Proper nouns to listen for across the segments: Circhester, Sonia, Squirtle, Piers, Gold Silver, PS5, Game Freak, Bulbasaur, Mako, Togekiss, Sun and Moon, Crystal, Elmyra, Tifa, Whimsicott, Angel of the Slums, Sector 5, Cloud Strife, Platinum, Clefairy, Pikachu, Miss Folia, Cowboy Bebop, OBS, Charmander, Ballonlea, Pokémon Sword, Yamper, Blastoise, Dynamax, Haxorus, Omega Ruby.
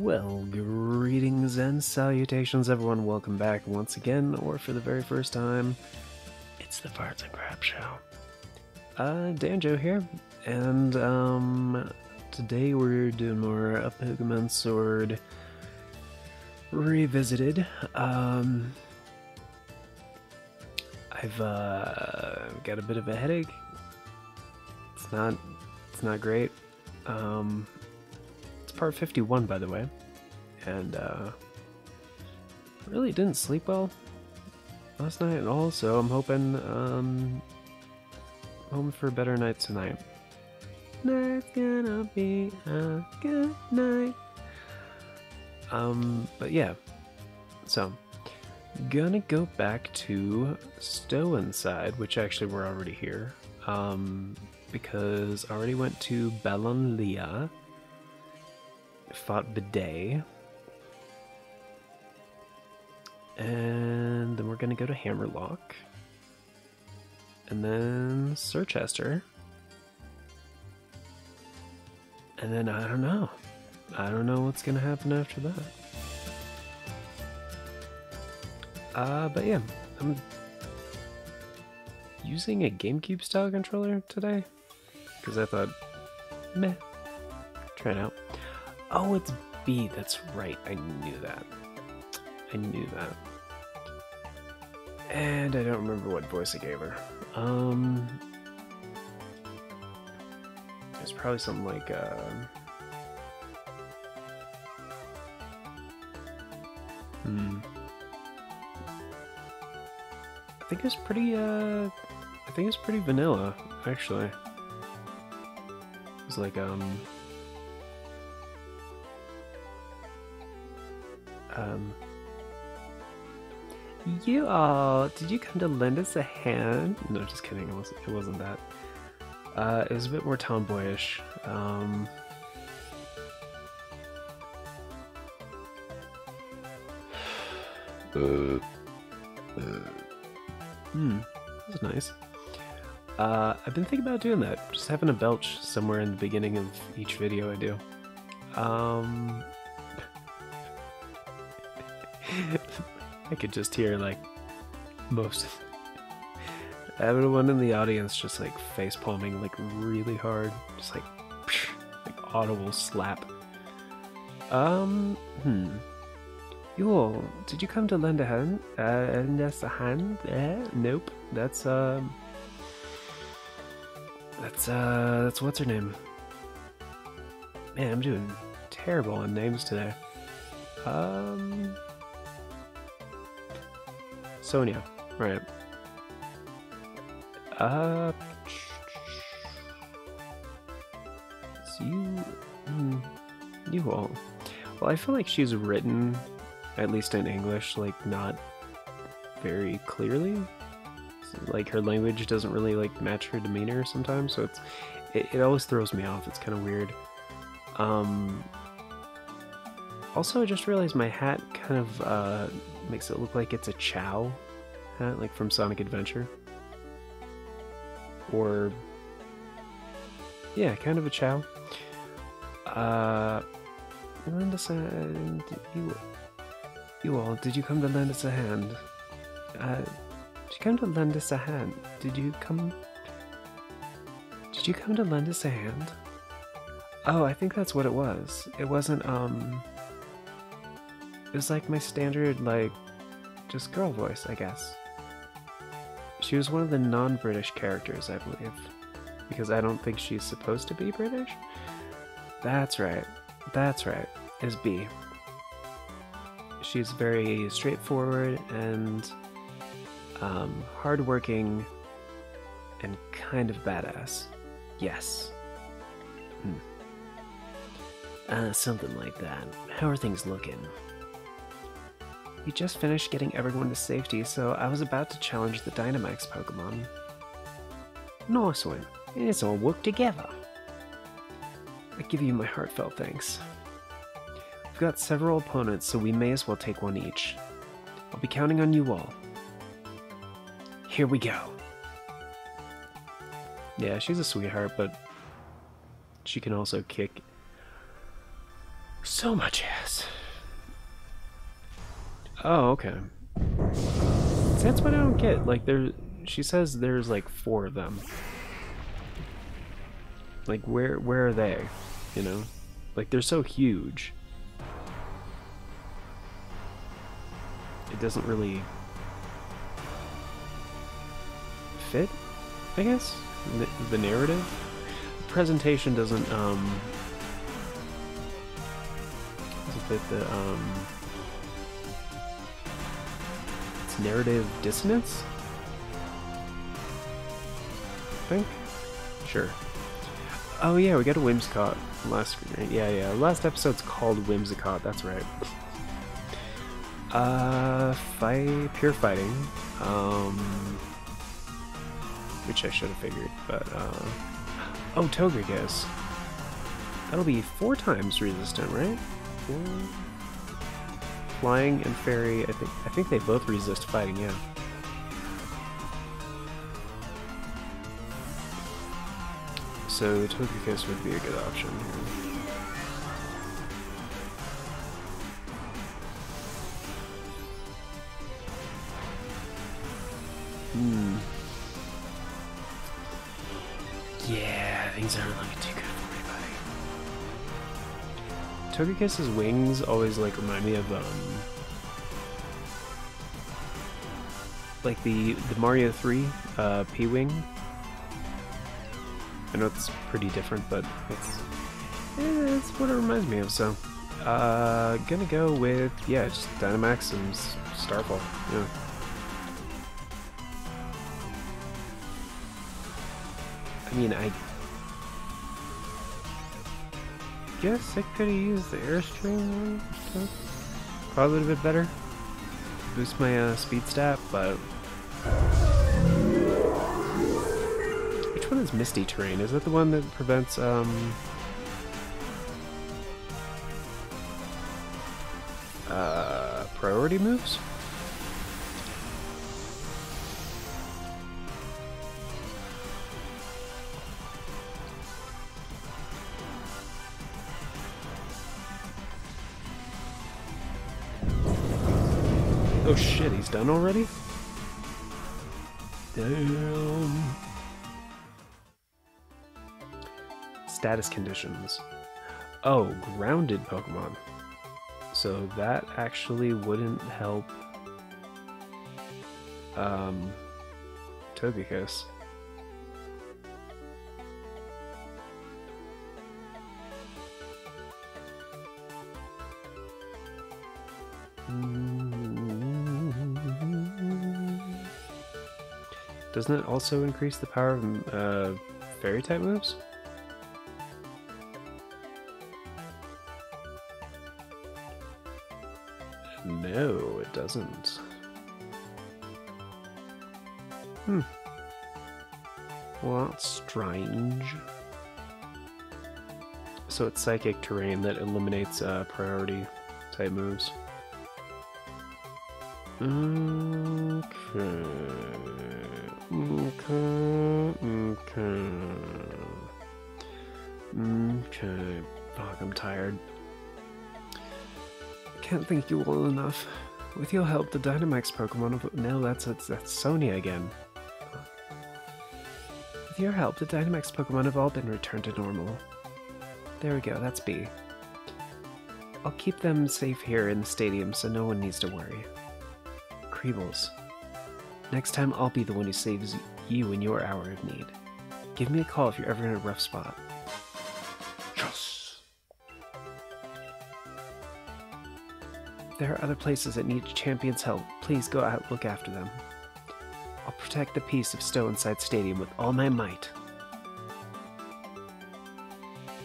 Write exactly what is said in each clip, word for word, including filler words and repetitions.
Well, greetings and salutations everyone, welcome back once again, or for the very first time, it's the Farts and Craps Show. Uh, Danjo here, and um, today we're doing more of Pokémon Sword Revisited. Um, I've uh, got a bit of a headache, it's not, it's not great. Um, Part fifty-one, by the way, and uh, really didn't sleep well last night at all, so I'm hoping um, home for a better night tonight. Night's gonna be a good night. Um, but yeah, so gonna go back to Stow-on-Side, which actually we're already here, um, because I already went to Ballonlea. Fought Bidet, and then we're gonna go to Hammerlock, and then Circhester, and then I don't know. I don't know what's gonna happen after that. Uh, but yeah, I'm using a GameCube style controller today because I thought, meh, try it out. Oh, it's B, that's right, I knew that. I knew that. And I don't remember what voice I gave her. Um, it's probably something like, uh... Hmm. I think it's pretty, uh... I think it's pretty vanilla, actually. It's like, um... Um, you all, did you come to lend us a hand? No, just kidding, it wasn't, it wasn't that. Uh, it was a bit more tomboyish. Um, uh, uh, hmm, that's nice. Uh, I've been thinking about doing that, just having a belch somewhere in the beginning of each video I do. Um... I could just hear, like, most of everyone in the audience just, like, face palming, like, really hard. Just, like, psh, like, audible slap. Um, hmm. You all, did you come to lend a hand? Uh, and that's a hand? Eh? Nope. That's, um... That's, uh, that's what's her name? Man, I'm doing terrible on names today. Um... Sonia, right. Uh, so you, mm, you all. Well, I feel like she's written, at least in English, like, not very clearly. So, like, her language doesn't really, like, match her demeanor sometimes, so it's, it, it always throws me off. It's kind of weird. Um, also, I just realized my hat kind of, uh, makes it look like it's a Chow hat, like from Sonic Adventure. Or, yeah, kind of a Chow. Uh, lend us a hand. You, you all, did you come to lend us a hand? Uh, did you come to lend us a hand? Did you come... Did you come to lend us a hand? Oh, I think that's what it was. It wasn't, um... It was like my standard, like, just girl voice, I guess. She was one of the non-British characters, I believe. Because I don't think she's supposed to be British? That's right. That's right. It's B. She's very straightforward and um, hardworking and kind of badass. Yes. Hmm. Uh, something like that. How are things looking? We just finished getting everyone to safety, so I was about to challenge the Dynamax Pokémon. Nice one. Let's all work together. I give you my heartfelt thanks. We've got several opponents, so we may as well take one each. I'll be counting on you all. Here we go. Yeah, she's a sweetheart, but she can also kick So much ass. Oh, okay. That's what I don't get. Like, there, she says there's like four of them. Like, where, where are they? You know, like they're so huge. It doesn't really fit, I guess. The, the narrative, the presentation doesn't um doesn't fit the um. Narrative dissonance? I think? Sure. Oh yeah, we got a Whimsicott last screen. Yeah, yeah. Last episode's called Whimsicott, that's right. Uh, fight, pure fighting. Um, which I should have figured, but uh... Oh, Togekiss. That'll be four times resistant, right? Four... Flying and Fairy, I think I think they both resist fighting, yeah. So Togekiss would be a good option here. Hmm. Yeah, things aren't looking too good. Togekiss's wings always like remind me of um, like the the Mario three uh, P wing. I know it's pretty different, but it's eh, it's what it reminds me of. So, uh, gonna go with yeah, just Dynamax and Starfall. Yeah. I mean, I. Guess I could have used the Airstream one. Probably would have been better. Boost my uh, speed stat, but. Which one is Misty Terrain? Is that the one that prevents, um. Uh. priority moves? Oh shit, he's done already? Damn. Status conditions. Oh, grounded Pokemon. So that actually wouldn't help um, Togekiss. Doesn't it also increase the power of uh, fairy-type moves? No, it doesn't. Hmm. Well, that's strange. So it's psychic terrain that eliminates uh, priority-type moves. Okay... Okay, okay, okay, fuck, I'm tired. I can't thank you all enough. With your help, the Dynamax Pokemon, no, that's, that's, that's Sonia again. With your help, the Dynamax Pokemon have all been returned to normal. There we go, that's B. I'll keep them safe here in the stadium so no one needs to worry. Creebles. Next time, I'll be the one who saves you in your hour of need. Give me a call if you're ever in a rough spot. Yes! There are other places that need champions' help. Please go out and look after them. I'll protect the peace of Stow-on-Side Stadium with all my might.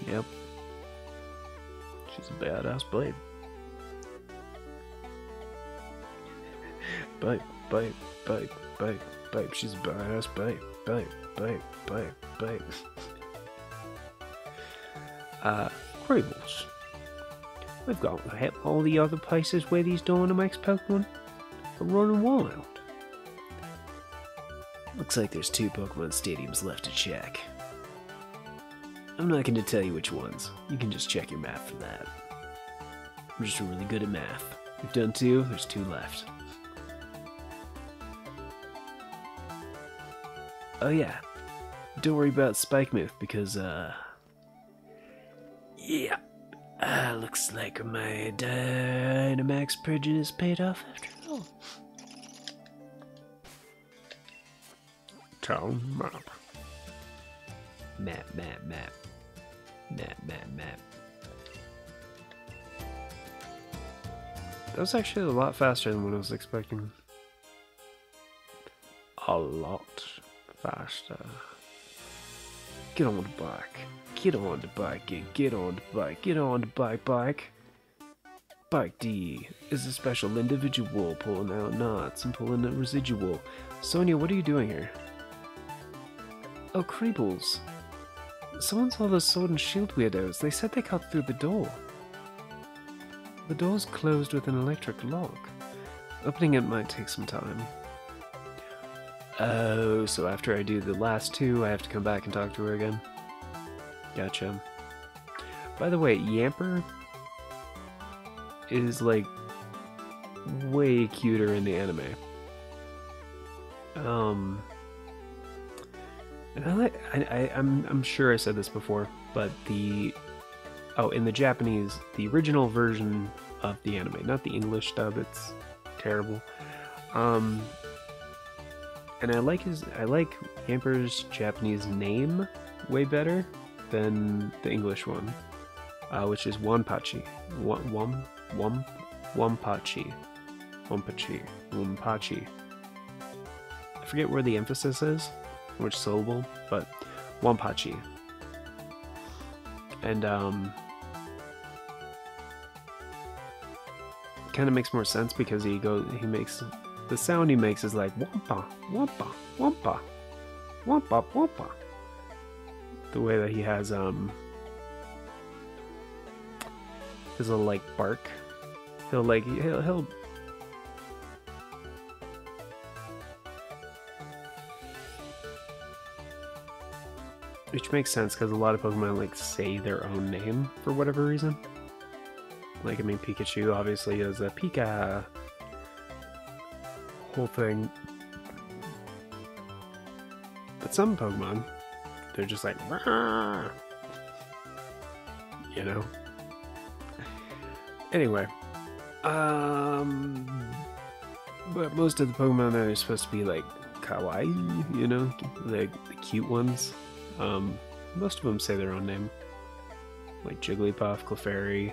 Yep. She's a badass blade. Bite, bite, bite, bite, bite. She's a badass bite, bite, bite, bite, bite. uh, Creebles. We've got to hit all the other places where these Dynamax Pokemon are running wild. Looks like there's two Pokemon stadiums left to check. I'm not going to tell you which ones. You can just check your map for that. I'm just really good at math. We've done two, there's two left. Oh yeah, don't worry about Spike Move because, uh... yeah, uh, looks like my Dynamax prejudice paid off after all. Town map. Map, map, map. Map, map, map. That was actually a lot faster than what I was expecting. A lot faster. Get on the bike. Get on the bike and get on the bike. Get on the bike, bike. Bike D is a special individual pulling out knots and pulling a residual. Sonia, what are you doing here? Oh, Creebles. Someone saw those Sword and Shield weirdos. They said they cut through the door. The door's closed with an electric lock. Opening it might take some time. Oh, so after I do the last two, I have to come back and talk to her again? Gotcha. By the way, Yamper is, like, way cuter in the anime. Um... And I like, I, I, I'm, I'm sure I said this before, but the... Oh, in the Japanese, the original version of the anime, not the English dub, it's terrible. Um, and I like his, I like Yamper's Japanese name way better than the English one, uh, which is Wampachi. Wam, wam, wam, Wampachi. Wampachi. Wampachi. I forget where the emphasis is, which syllable, but Wampachi. And, um... it kind of makes more sense because he goes... He makes... The sound he makes is like... Wampa, wampa, wampa. Wampa, wampa. The way that he has, um... his little, like, bark. He'll, like... He'll... he'll which makes sense, because a lot of Pokemon, like, say their own name for whatever reason. Like, I mean, Pikachu obviously is a Pika whole thing. But some Pokemon, they're just like, Rah! You know? Anyway. Um... But most of the Pokemon are supposed to be, like, kawaii, you know? Like, the cute ones. Um, most of them say their own name, like Jigglypuff, Clefairy,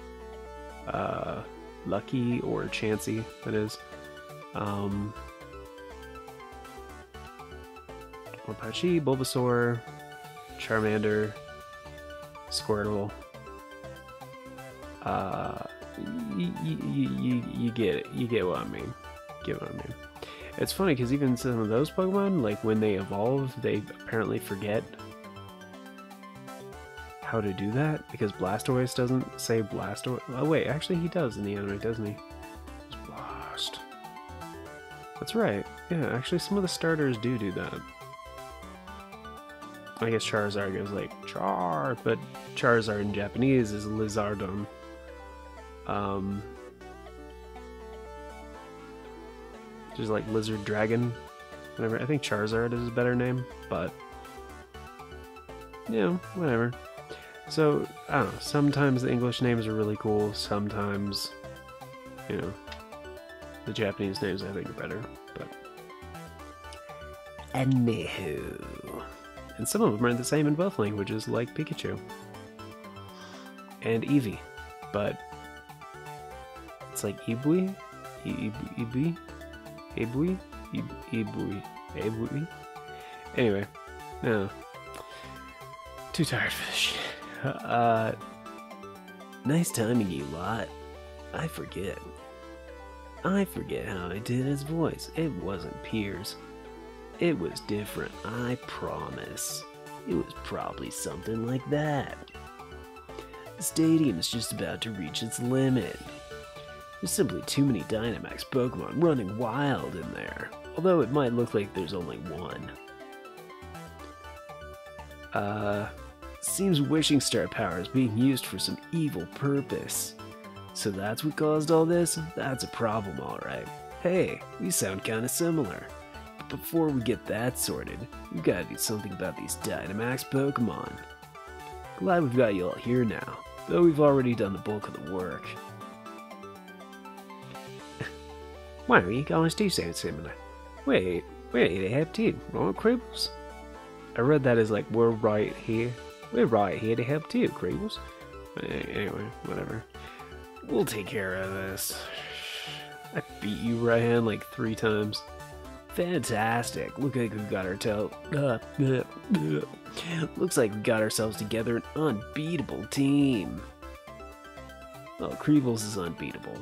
uh, Lucky, or Chansey, that is. Um, Wampachi, Bulbasaur, Charmander, Squirtle. Uh, you, you, you, you get it, you get what I mean, get what I mean. It's funny, because even some of those Pokemon, like, when they evolve, they apparently forget how to do that, because Blastoise doesn't say Blastoise. Oh wait, actually he does in the anime, doesn't he? It's Blast. That's right. Yeah, actually some of the starters do do that. I guess Charizard goes like Char, but Charizard in Japanese is Lizardon. Um, just like Lizard Dragon. Whatever. I think Charizard is a better name, but you know, whatever. So, I don't know, sometimes the English names are really cool, sometimes, you know, the Japanese names I think are better, but... Anywho. And some of them are the same in both languages, like Pikachu. And Eevee. But... it's like Eevee? Eevee? Eevee? Eevee? Eevee? Anyway, no. Too tired for this shit. Uh, nice timing, you lot. I forget. I forget how I did his voice. It wasn't Piers. It was different, I promise. It was probably something like that. The stadium is just about to reach its limit. There's simply too many Dynamax Pokemon running wild in there. Although it might look like there's only one. Uh... Seems Wishing Star power is being used for some evil purpose. So that's what caused all this? That's a problem, alright. Hey, we sound kinda similar. But before we get that sorted, we've gotta do something about these Dynamax Pokémon. Glad we've got you all here now, though we've already done the bulk of the work. Why are you guys do sound similar? Wait, wait, they have too, wrong Creebles? I read that as like, we're right here. We're right here to help too, Creebles. Anyway, whatever. We'll take care of this. I beat you, Raihan, like three times. Fantastic. Look like we've got our tail. Uh, uh, uh. Looks like we've got ourselves together an unbeatable team. Well, Creebles is unbeatable.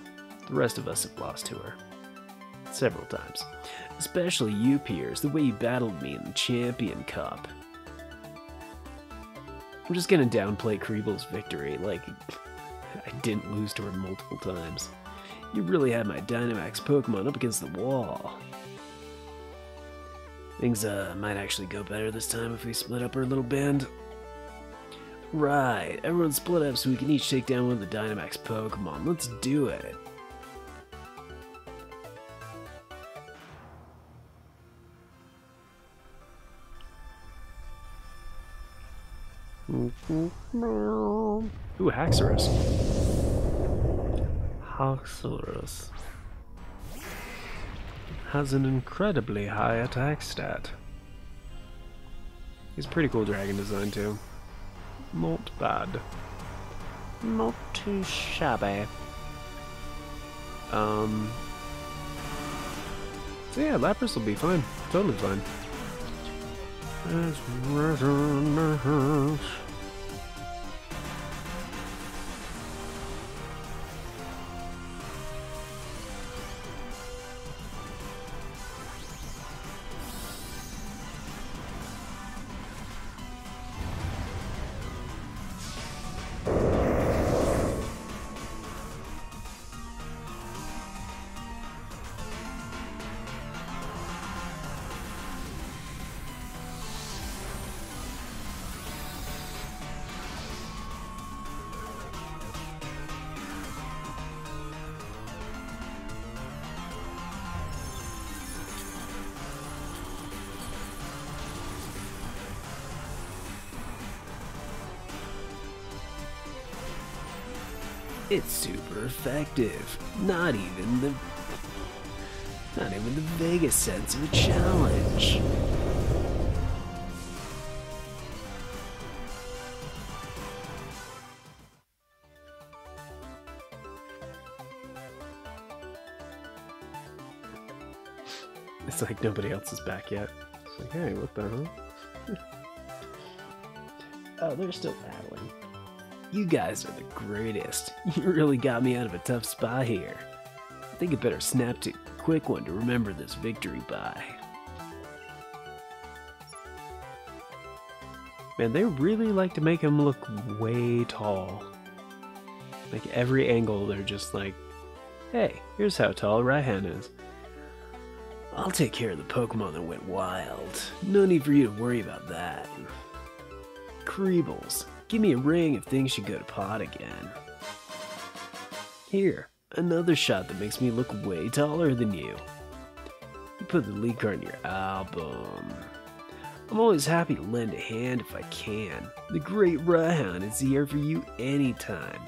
The rest of us have lost to her. Several times. Especially you, Piers, the way you battled me in the Champion Cup. I'm just gonna downplay Creeble's victory, like... I didn't lose to her multiple times. You really had my Dynamax Pokemon up against the wall. Things uh, might actually go better this time if we split up our little band. Right, everyone split up so we can each take down one of the Dynamax Pokemon. Let's do it. Ooh, Haxorus. Haxorus has an incredibly high attack stat. He's pretty cool dragon design too. Not bad. Not too shabby. Um. So yeah, Lapras will be fine. Totally fine. It's super effective. Not even the not even the vaguest sense of a challenge. It's like nobody else is back yet. It's like, hey, what the hell? Oh, they're still battling. You guys are the greatest. You really got me out of a tough spot here. I think I better snap to a quick one to remember this victory by. Man, they really like to make him look way tall. Like every angle, they're just like, hey, here's how tall Raihan is. I'll take care of the Pokemon that went wild. No need for you to worry about that. Creebles. Give me a ring if things should go to pot again. Here, another shot that makes me look way taller than you. You put the lead card in your album. I'm always happy to lend a hand if I can. The great Raihan is here for you anytime.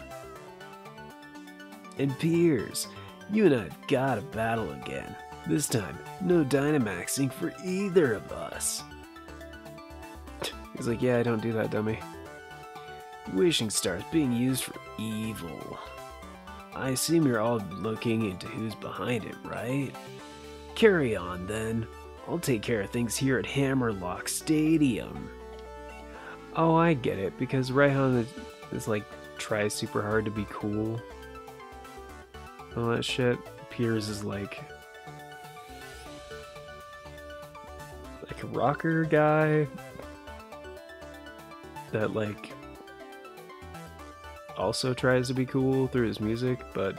And Piers, you and I have got to battle again. This time, no Dynamaxing for either of us. He's like, yeah, I don't do that, dummy. Wishing Star is being used for evil. I assume you're all looking into who's behind it, right? Carry on, then. I'll take care of things here at Hammerlock Stadium. Oh, I get it, because Raihan is like, tries super hard to be cool. All that shit. Piers is like... like a rocker guy. That, like... also tries to be cool through his music, but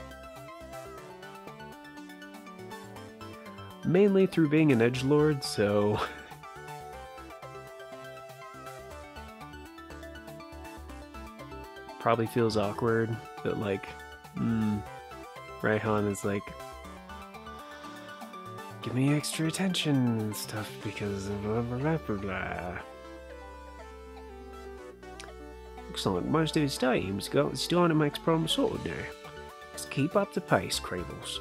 mainly through being an edgelord, so probably feels awkward that like Hmm. Raihan is like, give me extra attention and stuff because of blah blah blah blah blah. Looks like most of his team's got his Dynamax problem sorted now. Let's keep up the pace, Creebles.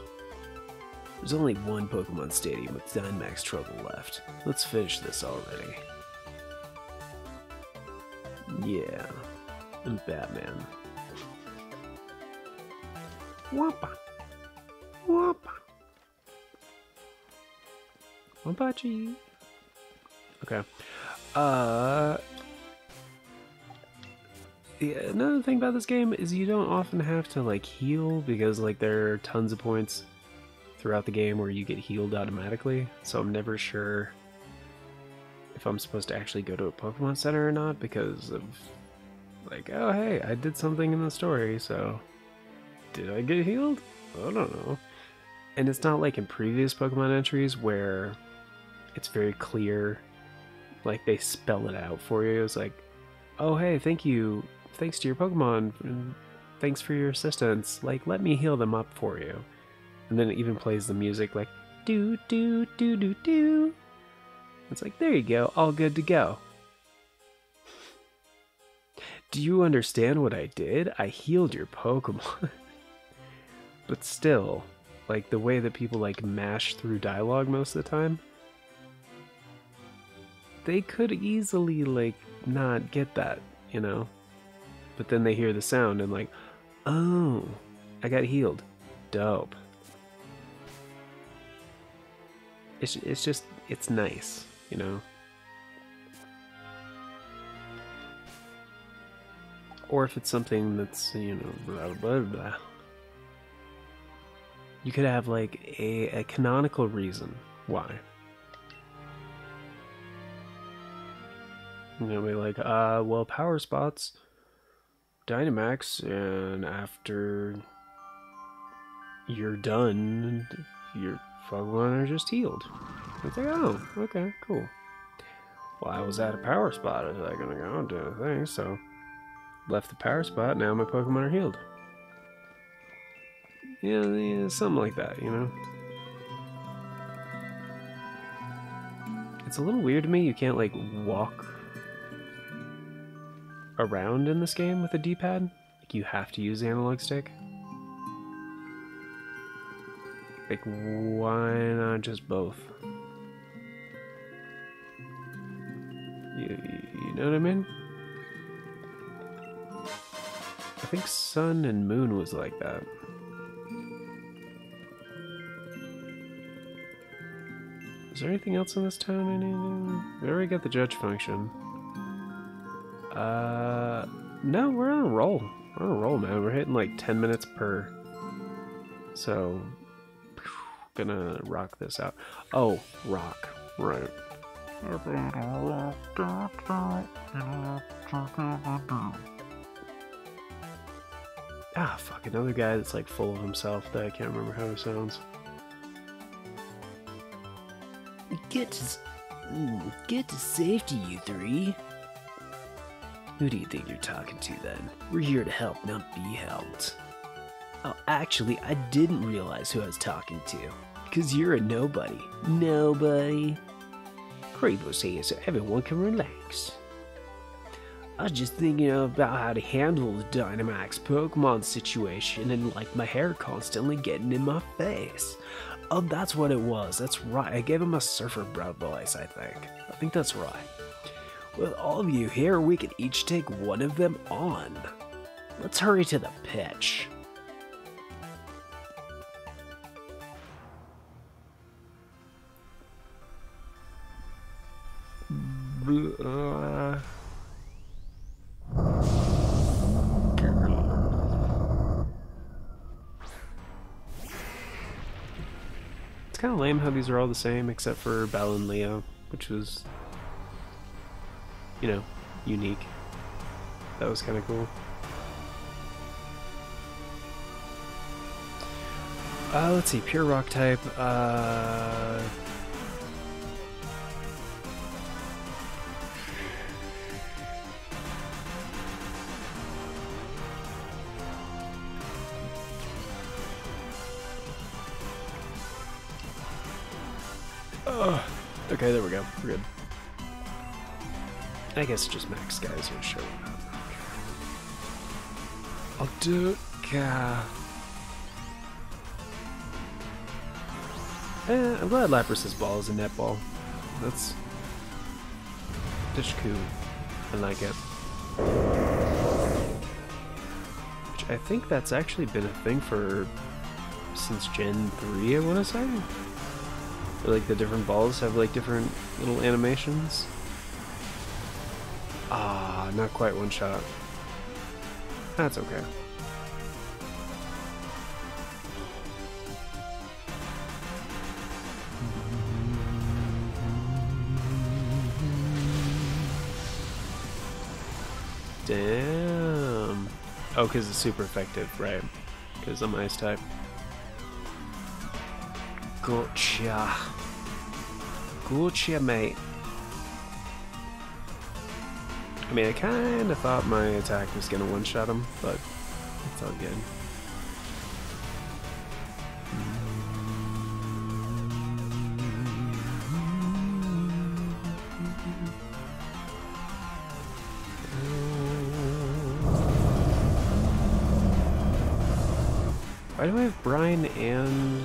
There's only one Pokemon Stadium with Dynamax trouble left. Let's finish this already. Yeah, and Batman. Wampa! Wampa! Wampachi! Okay. Uh... Yeah, another thing about this game is you don't often have to, like, heal, because, like, there are tons of points throughout the game where you get healed automatically, so I'm never sure if I'm supposed to actually go to a Pokemon Center or not, because of, like, oh hey, I did something in the story, so did I get healed? I don't know. And it's not like in previous Pokemon entries where it's very clear, like they spell it out for you. It's like, oh hey, thank you, thanks to your Pokemon, and thanks for your assistance, like let me heal them up for you. And then it even plays the music like, do do do do do. It's like, there you go, all good to go. Do you understand what I did? I healed your Pokemon. But still, like the way that people like mash through dialogue most of the time, they could easily like not get that, you know? But then they hear the sound and like, oh, I got healed. Dope. It's, it's just, it's nice. You know, or if it's something that's, you know, blah blah blah, you could have like a, a canonical reason why, you know, be like, uh well, power spots Dynamax, and after you're done you're Pokemon are just healed. It's like, oh, okay, cool. Well, I was at a power spot a second ago, I did a thing, so left the power spot, now my Pokemon are healed. Yeah, yeah, something like that, you know? It's a little weird to me, you can't, like, walk around in this game with a D-pad. Like, you have to use the analog stick. Like, why not just both? You, you know what I mean? I think Sun and Moon was like that. Is there anything else in this town? We already got the judge function. Uh, no, we're on a roll. We're on a roll, man. We're hitting like ten minutes per. So gonna rock this out. Oh, rock. Right. Ah, fuck, another guy that's like full of himself that I can't remember how he sounds. Get to, ooh, get to safety, you three. Who do you think you're talking to, then? We're here to help, not be helped. Oh, actually, I didn't realize who I was talking to. Because you're a nobody. Nobody. Creebles here, so everyone can relax. I was just thinking about how to handle the Dynamax Pokemon situation and, like, my hair constantly getting in my face. Oh, that's what it was. That's right. I gave him a surfer bro voice, I think. I think that's right. With all of you here, we can each take one of them on. Let's hurry to the pitch. Uh, it's kind of lame how these are all the same except for Ballonlea, which was, you know, unique. That was kind of cool. Uh, let's see, pure rock type. Uh... Okay, there we go. We're good. I guess just max guys who show up. I'll do... God. Eh, I'm glad Lapras' ball is a netball. That's... just cool. I like it. Which I think that's actually been a thing for... since Gen three, I want to say? Where, like, the different balls have, like, different little animations. Ah, not quite one shot. That's okay. Damn. Oh, because it's super effective, right? Because I'm ice type. Gotcha. Gotcha, mate. I mean, I kind of thought my attack was going to one-shot him, but it's all good. Why do I have Brian and...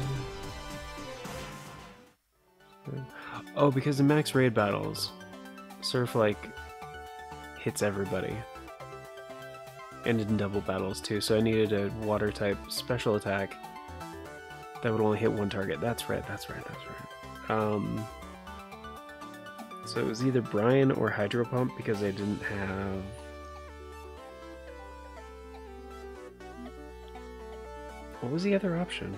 Oh, because in max raid battles, Surf, like, hits everybody. And in double battles, too, so I needed a water-type special attack that would only hit one target. That's right, that's right, that's right. Um, so it was either Brian or Hydro Pump, because I didn't have... What was the other option?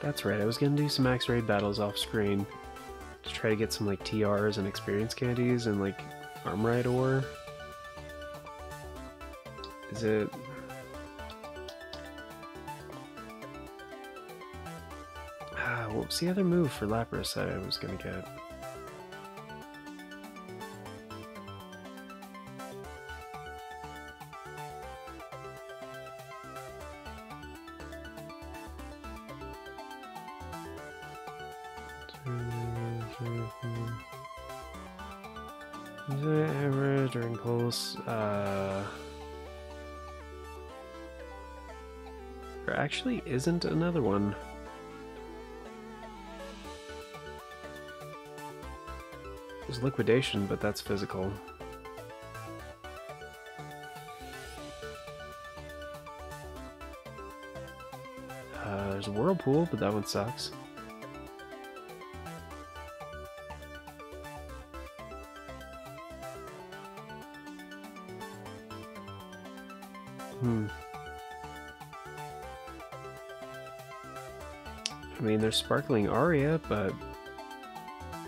That's right, I was gonna do some max raid battles off screen to try to get some like T Rs and experience candies and like Armorite ore. Is it... Ah, what was the other move for Lapras that I was gonna get? Actually isn't another one. There's liquidation, but that's physical. Uh, there's a whirlpool, but that one sucks. Hmm. I mean, there's Sparkling Aria, but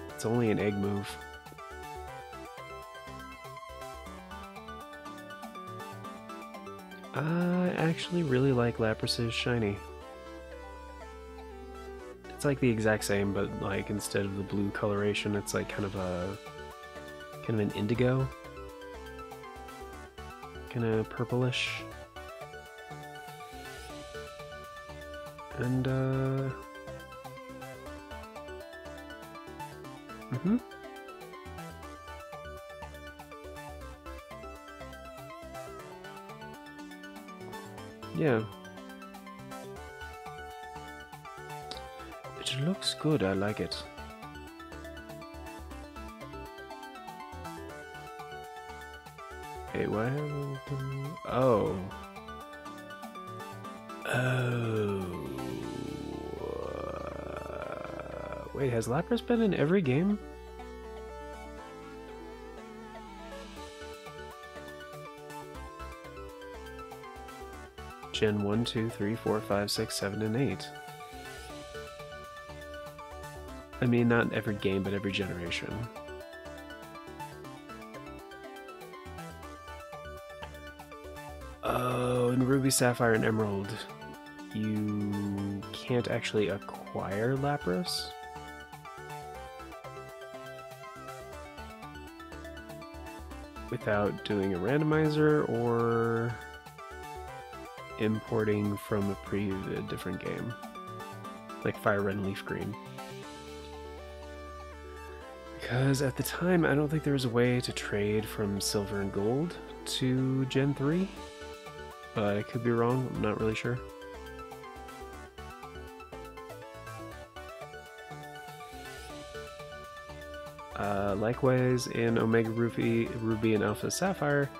it's only an egg move. I actually really like Lapras' shiny. It's like the exact same, but like instead of the blue coloration, it's like kind of a kind of an indigo, kind of purplish, and uh. Mm-hmm. Yeah. It looks good, I like it. Hey, why? Oh. Oh. Wait, has Lapras been in every game? Gen one, two, three, four, five, six, seven, and eight. I mean, not every game, but every generation. Oh, and Ruby, Sapphire, and Emerald. You can't actually acquire Lapras? Without doing a randomizer or importing from a pre a different game, like Fire Red and Leaf Green. because at the time I don't think there was a way to trade from Silver and Gold to Gen three, but I could be wrong, I'm not really sure. Uh, likewise, in Omega Ruby, Ruby and Alpha Sapphire,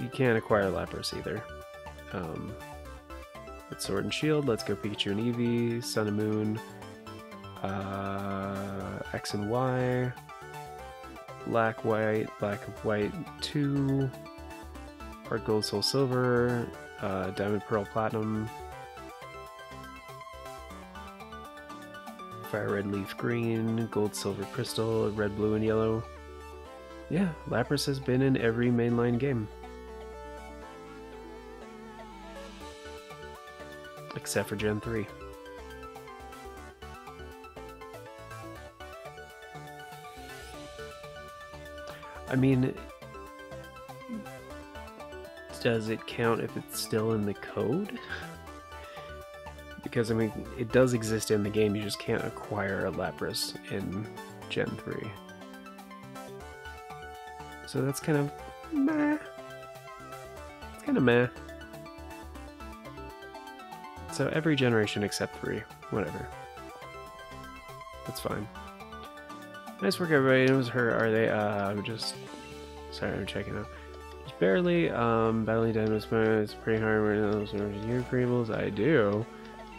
you can't acquire Lapras either. Um, it's Sword and Shield, Let's Go Pikachu and Eevee, Sun and Moon, uh, X and Y, Black, White, Black and White two, Heart Gold, Soul Silver, uh, Diamond, Pearl, Platinum, Fire Red, Leaf Green, Gold, Silver, Crystal, Red, Blue, and Yellow. Yeah, Lapras has been in every mainline game. Except for Gen three. I mean, does it count if it's still in the code? Because, I mean, it does exist in the game, you just can't acquire a Lapras in Gen three. So that's kind of meh. It's kind of meh. So every generation except three. Whatever. That's fine. Nice work, everybody. It was her, are they? Uh, I'm just... Sorry, I'm checking out. Just barely. Um, battling Dynamax is pretty hard. We're in those year creables. I do.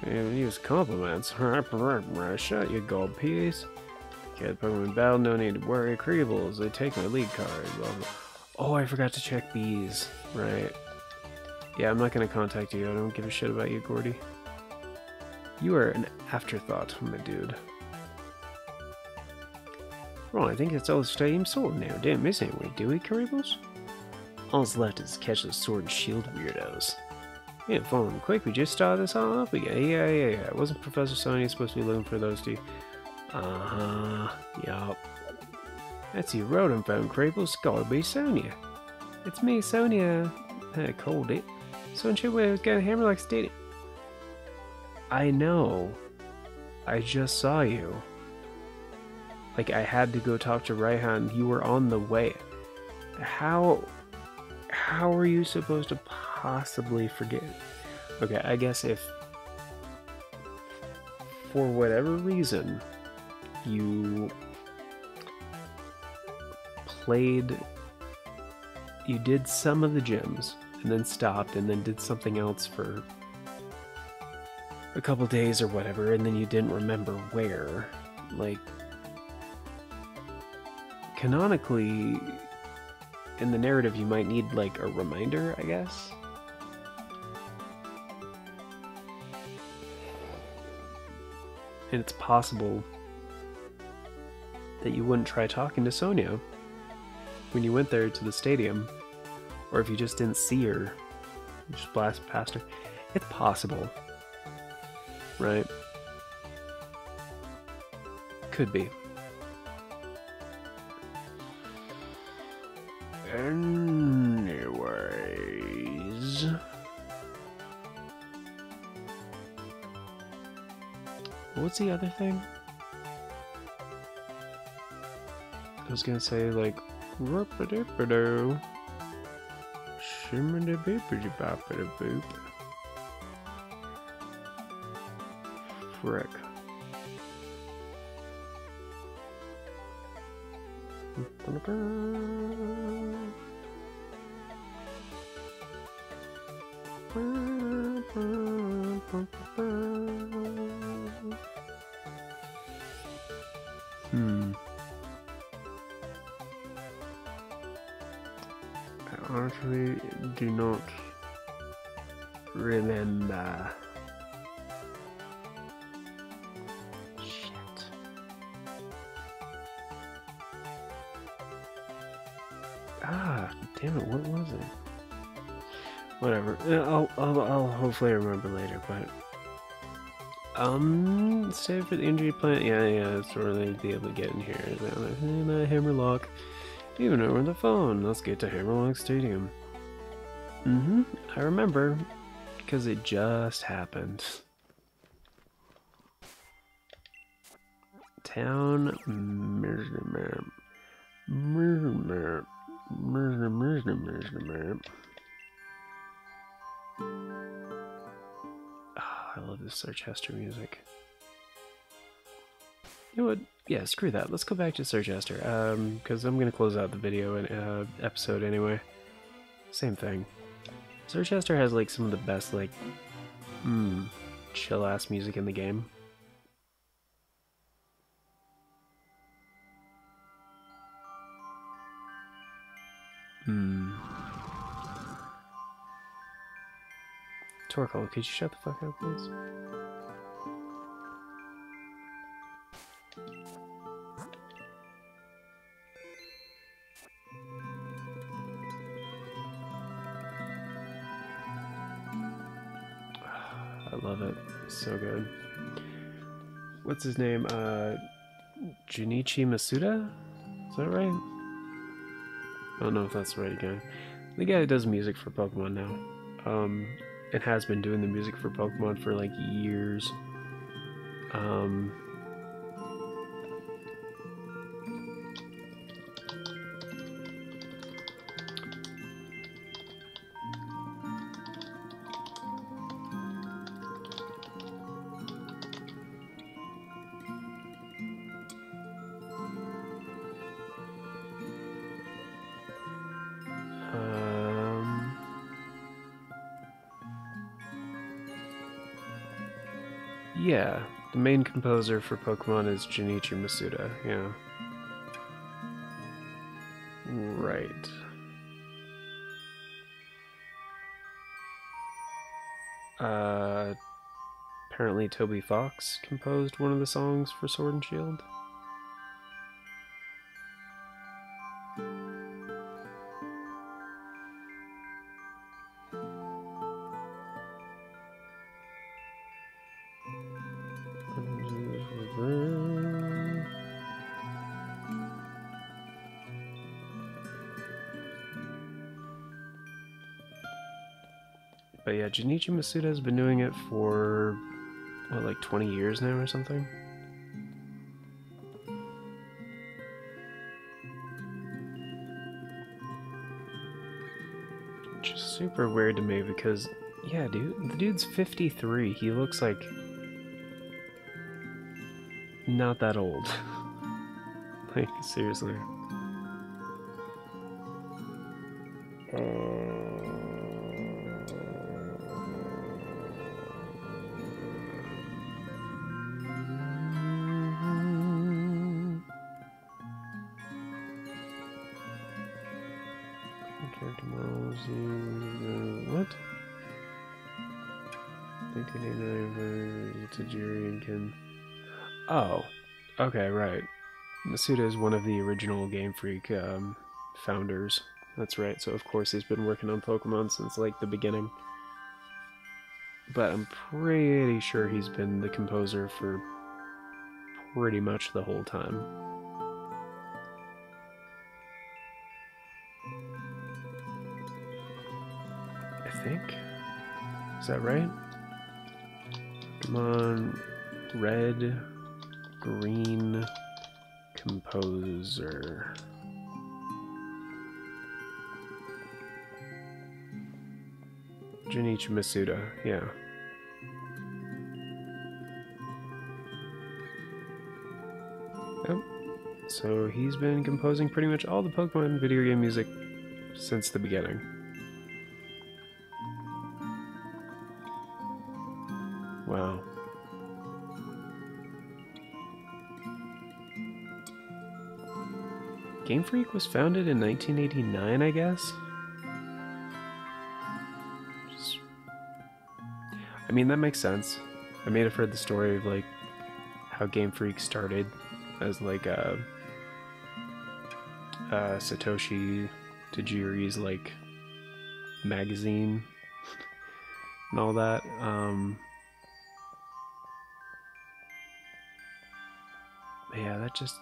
And use compliments. Shut your gold piece. Get Pokemon battle, no need to worry. Creebles, they take my lead card. Blah, blah. Oh, I forgot to check bees. Right. Yeah, I'm not gonna contact you. I don't give a shit about you, Gordy. You are an afterthought, my dude. Right, I think that's all the stadium sword now. Don't miss anyone, do we, Creebles? All's left is catch the Sword and Shield weirdos. Yeah, follow him quick, we just started this all up again. Yeah, yeah, yeah. Wasn't Professor Sonia supposed to be looking for those two? Uh-huh. Yup. That's your road and phone, Creeples. Gotta be Sonia. It's me, Sonia. I called it. Sonia was got a hammer like steady. I know. I just saw you. Like, I had to go talk to Raihan. You were on the way. How... How are you supposed to possibly forget? Okay, I guess if for whatever reason you played, you did some of the gyms and then stopped and then did something else for a couple days or whatever, and then you didn't remember where, like, canonically in the narrative you might need like a reminder, I guess. And it's possible that you wouldn't try talking to Sonia when you went there to the stadium, or if you just didn't see her, you just blast past her. It's possible, right? Could be. Anyways, what's the other thing? I was gonna say like, roop-a-doop-a-doo, shimma-da-boop-a-doop-a-doop. Frick. Hmm. I actually do not remember. Damn it, what was it? Whatever. I'll, I'll, I'll hopefully remember later, but... Um, save for the injury plant? Yeah, yeah, that's where they'd be able to get in here. And uh, Hammerlock. Even over the phone. Let's get to Hammerlock Stadium. Mm-hmm. I remember. Because it just happened. town. Oh, I love this Circhester music. You know what? Yeah, screw that. Let's go back to Circhester, um, because I'm gonna close out the video and uh, episode anyway. Same thing. Circhester has like some of the best like, mmm, chill ass music in the game. Hmm. Torkoal, could you shut the fuck up, please? Love it. So good. What's his name? Uh, Junichi Masuda? Is that right? I don't know if that's the right guy. The guy who does music for Pokemon now. Um, and has been doing the music for Pokemon for like years. Um... Yeah, the main composer for Pokemon is Junichi Masuda, yeah. Right. Uh, apparently Toby Fox composed one of the songs for Sword and Shield. But yeah, Junichi Masuda has been doing it for, what, like twenty years now or something? Which is super weird to me because, yeah, dude, the dude's fifty-three. He looks like not that old. Like, seriously. Um... What? nineteen eighty-nine to Jerry and Kim. Oh, okay, right. Masuda is one of the original Game Freak um, founders. That's right, so of course he's been working on Pokemon since like the beginning. But I'm pretty sure he's been the composer for pretty much the whole time. Think. Is that right? Come on, red, green, composer. Junichi Masuda, yeah. Oh, so he's been composing pretty much all the Pokemon video game music since the beginning. Wow. Game Freak was founded in nineteen eighty-nine, I guess? Just... I mean, that makes sense. I may have heard the story of, like, how Game Freak started as, like, a, a Satoshi Tajiri's, like, magazine and all that. Um... Yeah, that just,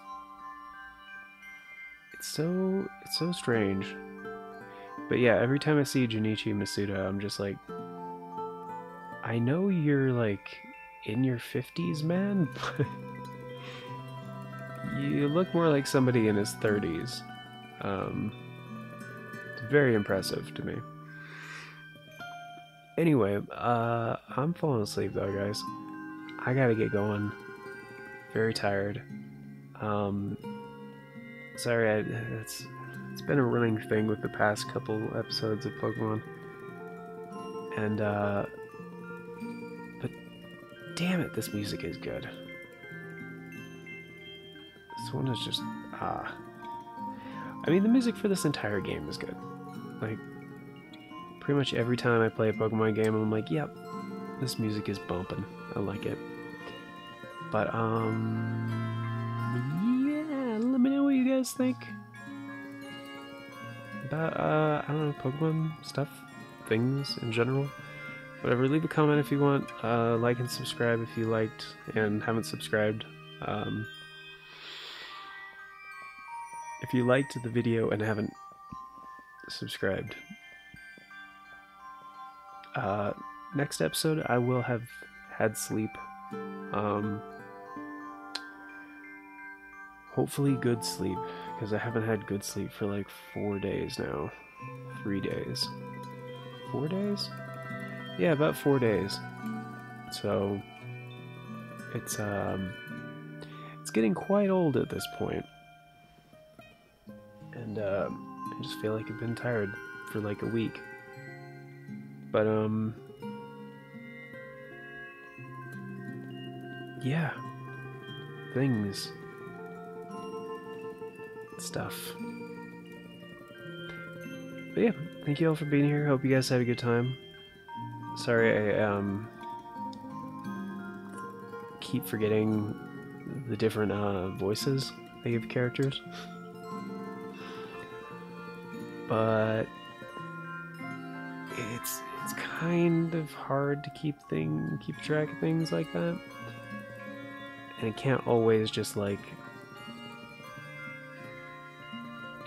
it's so, it's so strange. But yeah, every time I see Junichi Masuda, I'm just like, I know you're like in your fifties, man, but you look more like somebody in his thirties. Um, it's very impressive to me. Anyway, uh, I'm falling asleep though, guys. I gotta get going. Very tired. Um, sorry, I, it's it's been a running thing with the past couple episodes of Pokemon. And, uh, but damn it, this music is good. This one is just, ah. I mean, the music for this entire game is good. Like, pretty much every time I play a Pokemon game, I'm like, yep, this music is bumping. I like it. But, um, yeah, let me know what you guys think about, uh, I don't know, Pokemon stuff, things in general, whatever. Leave a comment if you want, uh, like and subscribe if you liked and haven't subscribed. Um, if you liked the video and haven't subscribed, uh, next episode I will have had sleep, um, hopefully good sleep, because I haven't had good sleep for like four days now, three days. Four days? Yeah, about four days. So it's um it's getting quite old at this point. And uh, I just feel like I've been tired for like a week. But um yeah. Things. Stuff. But yeah, thank you all for being here. Hope you guys had a good time. Sorry, I um, keep forgetting the different uh, voices they give characters. But it's it's kind of hard to keep thing keep track of things like that, and it can't always just like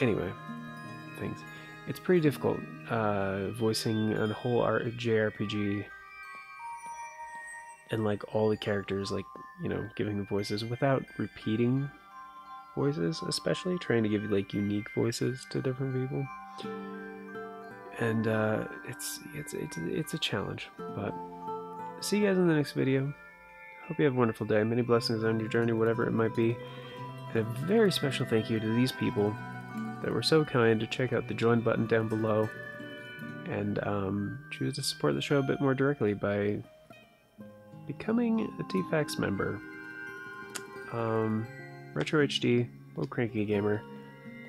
anyway things. It's pretty difficult, uh, voicing a whole J R P G and, like, all the characters, like, you know, giving the voices without repeating voices, especially trying to give, like, unique voices to different people. And, uh, it's, it's, it's, it's a challenge, but see you guys in the next video. Hope you have a wonderful day. Many blessings on your journey, whatever it might be. And a very special thank you to these people that were so kind to check out the join button down below and um, choose to support the show a bit more directly by becoming a T FAX member. Um, RetroHD, Little Cranky Gamer,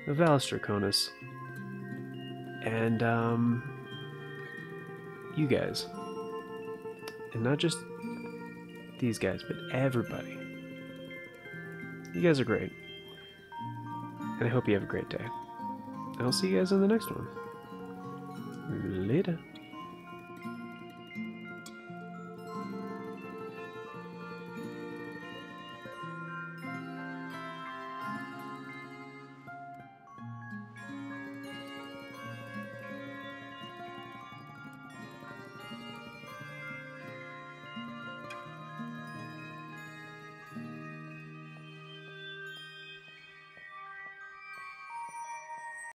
Novalis Draconis, and um, you guys. And not just these guys, but everybody. You guys are great. And I hope you have a great day. I'll see you guys in the next one. Later.